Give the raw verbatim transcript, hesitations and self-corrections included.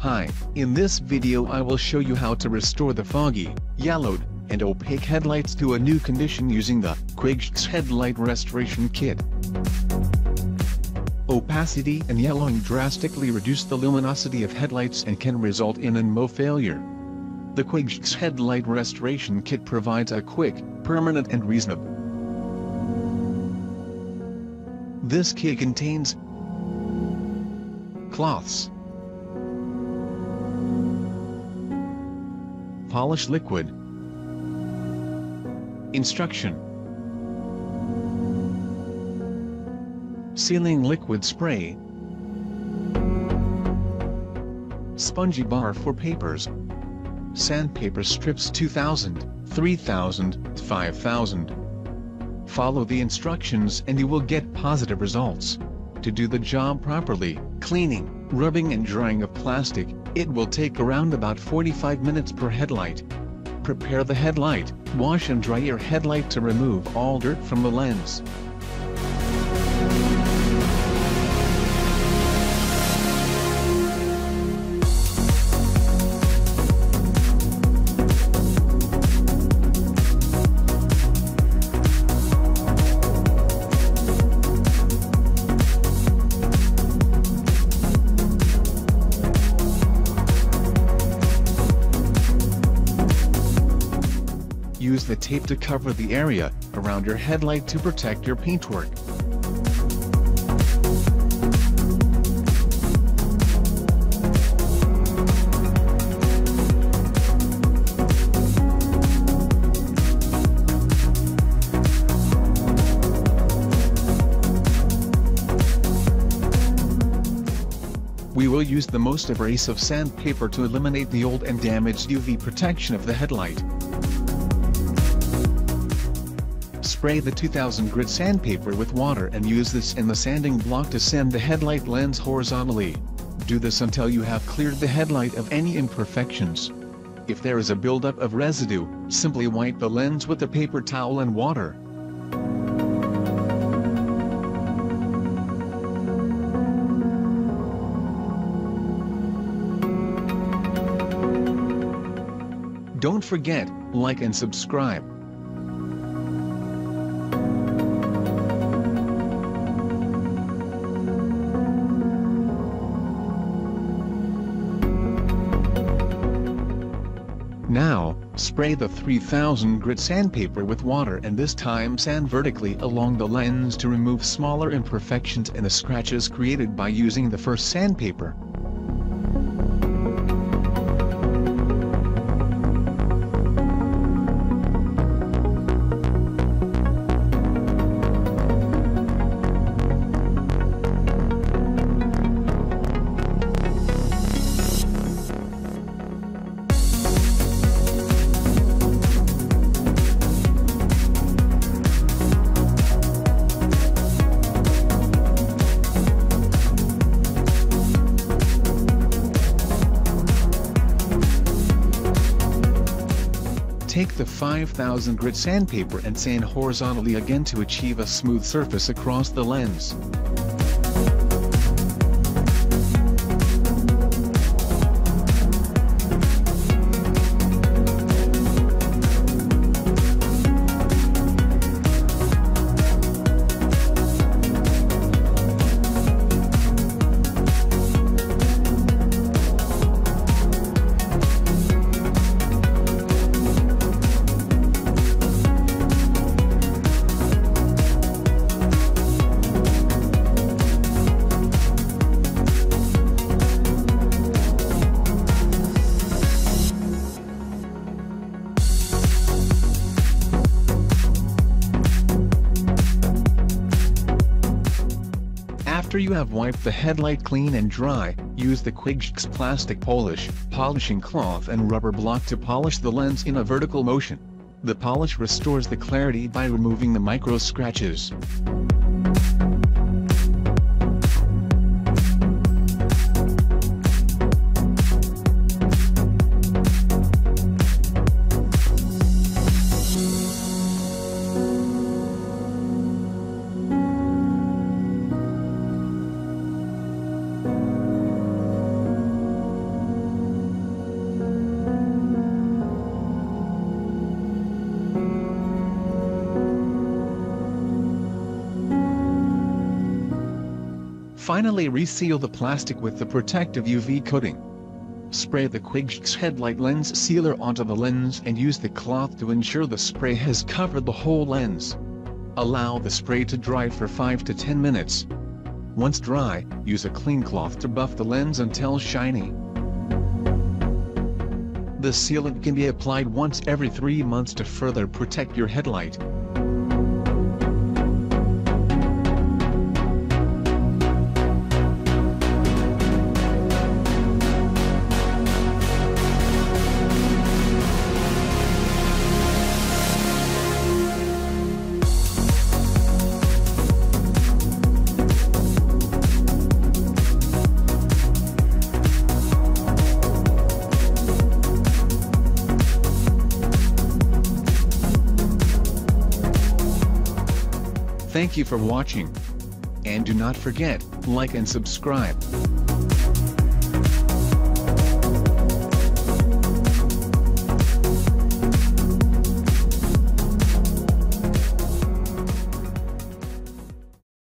Hi, in this video I will show you how to restore the foggy, yellowed, and opaque headlights to a new condition using the Quixx Headlight Restoration Kit. Opacity and yellowing drastically reduce the luminosity of headlights and can result in an M O T failure. The Quixx Headlight Restoration Kit provides a quick, permanent and reasonable. This kit contains cloths, polish liquid, instruction, sealing liquid spray, spongy bar for papers, sandpaper strips two thousand, three thousand, five thousand. Follow the instructions and you will get positive results. To do the job properly, cleaning, rubbing and drying of plastic, it will take around about forty-five minutes per headlight. Prepare the headlight, wash and dry your headlight to remove all dirt from the lens. Use the tape to cover the area around your headlight to protect your paintwork. We will use the most abrasive sandpaper to eliminate the old and damaged U V protection of the headlight. Spray the two thousand grit sandpaper with water and use this and the sanding block to sand the headlight lens horizontally. Do this until you have cleared the headlight of any imperfections. If there is a buildup of residue, simply wipe the lens with a paper towel and water. Don't forget, like and subscribe. Now, spray the three thousand grit sandpaper with water and this time sand vertically along the lens to remove smaller imperfections and the scratches created by using the first sandpaper. Take the five thousand grit sandpaper and sand horizontally again to achieve a smooth surface across the lens. After you have wiped the headlight clean and dry, use the Quixx plastic polish, polishing cloth and rubber block to polish the lens in a vertical motion. The polish restores the clarity by removing the micro scratches. Finally, reseal the plastic with the protective U V coating. Spray the Quixx headlight lens sealer onto the lens and use the cloth to ensure the spray has covered the whole lens. Allow the spray to dry for five to ten minutes. Once dry, use a clean cloth to buff the lens until shiny. The sealant can be applied once every three months to further protect your headlight. Thank you for watching, and do not forget, like and subscribe.